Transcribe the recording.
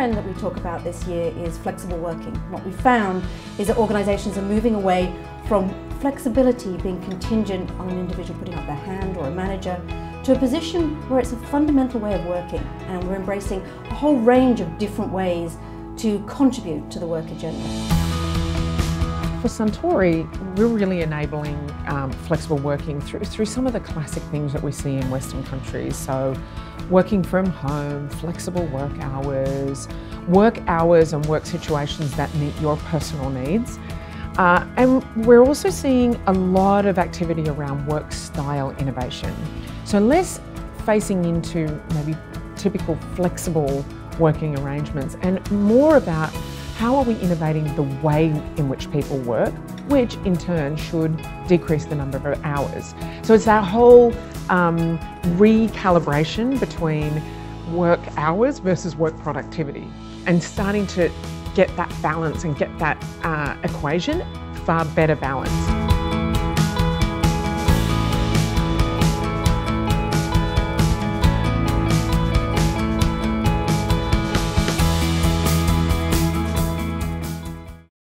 trend that we talk about this year is flexible working. What we found is that organisations are moving away from flexibility being contingent on an individual putting up their hand or a manager to a position where it's a fundamental way of working, and we're embracing a whole range of different ways to contribute to the work agenda. For Suntory, we're really enabling flexible working through some of the classic things that we see in Western countries. So working from home, flexible work hours and work situations that meet your personal needs. And we're also seeing a lot of activity around work style innovation. So less facing into maybe typical flexible working arrangements and more about how are we innovating the way in which people work, which in turn should decrease the number of hours. So it's that whole recalibration between work hours versus work productivity, and starting to get that balance and get that equation far better balanced.